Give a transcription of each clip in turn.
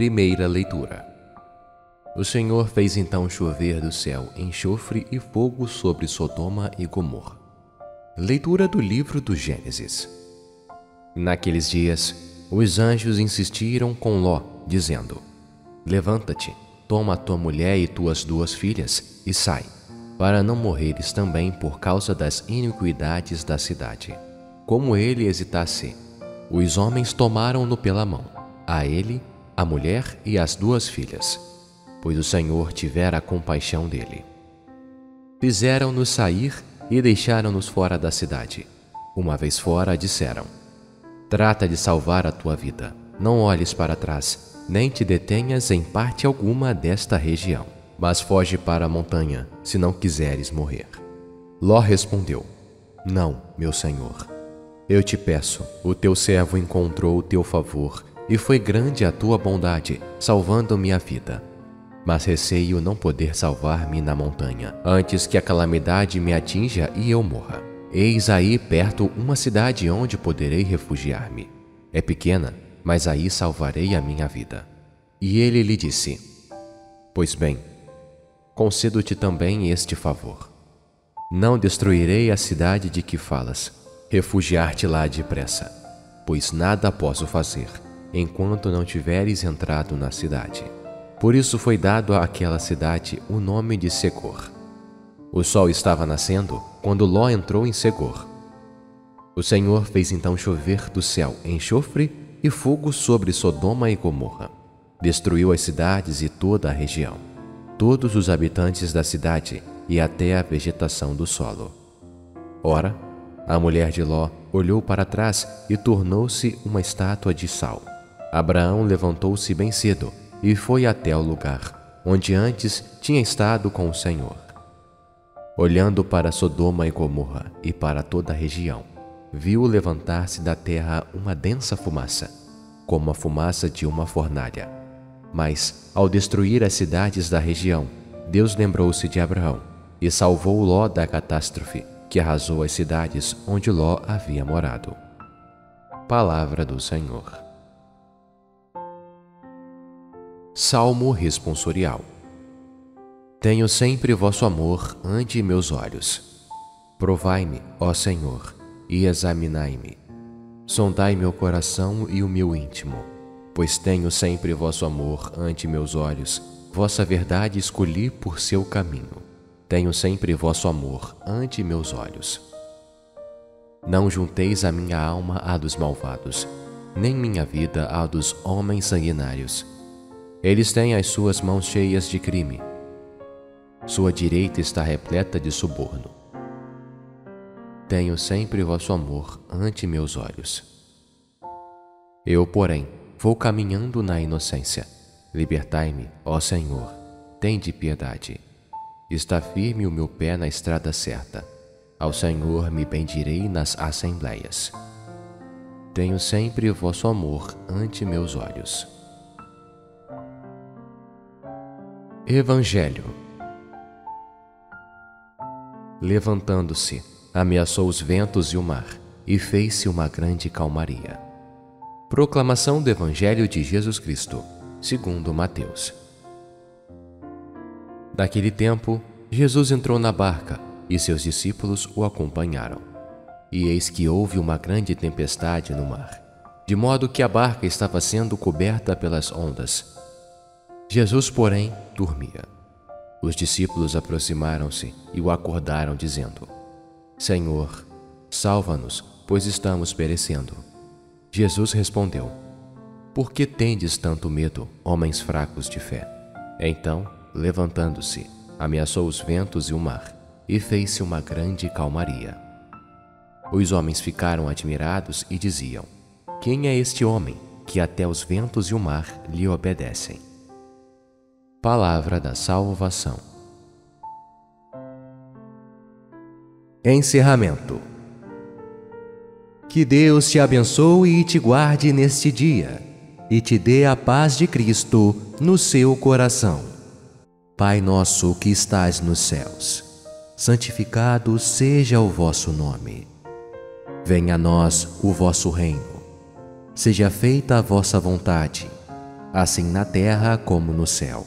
Primeira leitura. O Senhor fez então chover do céu enxofre e fogo sobre Sodoma e Gomorra. Leitura do livro do Gênesis. Naqueles dias, os anjos insistiram com Ló, dizendo: Levanta-te, toma tua mulher e tuas duas filhas e sai, para não morreres também por causa das iniquidades da cidade. Como ele hesitasse, os homens tomaram-no pela mão, a ele, a mulher e as duas filhas, pois o Senhor tivera compaixão dele. Fizeram-nos sair e deixaram-nos fora da cidade. Uma vez fora, disseram: Trata de salvar a tua vida, não olhes para trás, nem te detenhas em parte alguma desta região, mas foge para a montanha, se não quiseres morrer. Ló respondeu: Não, meu senhor. Eu te peço, o teu servo encontrou o teu favor, e foi grande a tua bondade, salvando-me a vida. Mas receio não poder salvar-me na montanha, antes que a calamidade me atinja e eu morra. Eis aí perto uma cidade onde poderei refugiar-me. É pequena, mas aí salvarei a minha vida. E ele lhe disse: Pois bem, concedo-te também este favor. Não destruirei a cidade de que falas. Refugiar-te lá depressa, pois nada posso fazer, enquanto não tiveres entrado na cidade. Por isso foi dado àquela cidade o nome de Segor. O sol estava nascendo quando Ló entrou em Segor. O Senhor fez então chover do céu enxofre e fogo sobre Sodoma e Gomorra. Destruiu as cidades e toda a região, todos os habitantes da cidade e até a vegetação do solo. Ora, a mulher de Ló olhou para trás e tornou-se uma estátua de sal. Abraão levantou-se bem cedo e foi até o lugar onde antes tinha estado com o Senhor. Olhando para Sodoma e Gomorra e para toda a região, viu levantar-se da terra uma densa fumaça, como a fumaça de uma fornalha. Mas, ao destruir as cidades da região, Deus lembrou-se de Abraão e salvou Ló da catástrofe, que arrasou as cidades onde Ló havia morado. Palavra do Senhor. Salmo responsorial. Tenho sempre vosso amor ante meus olhos. Provai-me, ó Senhor, e examinai-me. Sondai meu coração e o meu íntimo, pois tenho sempre vosso amor ante meus olhos, vossa verdade escolhi por seu caminho. Tenho sempre vosso amor ante meus olhos. Não junteis a minha alma à dos malvados, nem minha vida à dos homens sanguinários. Eles têm as suas mãos cheias de crime. Sua direita está repleta de suborno. Tenho sempre vosso amor ante meus olhos. Eu, porém, vou caminhando na inocência. Libertai-me, ó Senhor, tende piedade. Está firme o meu pé na estrada certa. Ao Senhor me bendirei nas assembleias. Tenho sempre vosso amor ante meus olhos. Evangelho. Levantando-se, ameaçou os ventos e o mar, e fez-se uma grande calmaria. Proclamação do Evangelho de Jesus Cristo, segundo Mateus. Naquele tempo, Jesus entrou na barca e seus discípulos o acompanharam. E eis que houve uma grande tempestade no mar, de modo que a barca estava sendo coberta pelas ondas. Jesus, porém, dormia. Os discípulos aproximaram-se e o acordaram, dizendo: Senhor, salva-nos, pois estamos perecendo. Jesus respondeu: Por que tendes tanto medo, homens fracos de fé? Então, levantando-se, ameaçou os ventos e o mar, e fez-se uma grande calmaria. Os homens ficaram admirados e diziam: Quem é este homem, que até os ventos e o mar lhe obedecem? Palavra da salvação. Encerramento. Que Deus te abençoe e te guarde neste dia, e te dê a paz de Cristo no seu coração. Pai nosso que estás nos céus, santificado seja o vosso nome. Venha a nós o vosso reino. Seja feita a vossa vontade, assim na terra como no céu.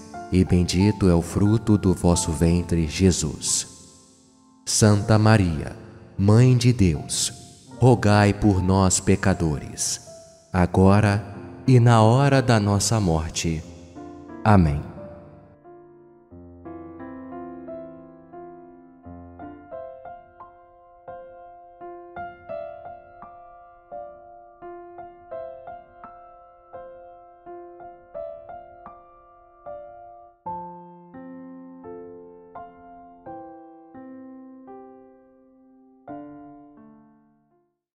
e bendito é o fruto do vosso ventre, Jesus. Santa Maria, Mãe de Deus, rogai por nós, pecadores, agora e na hora da nossa morte. Amém.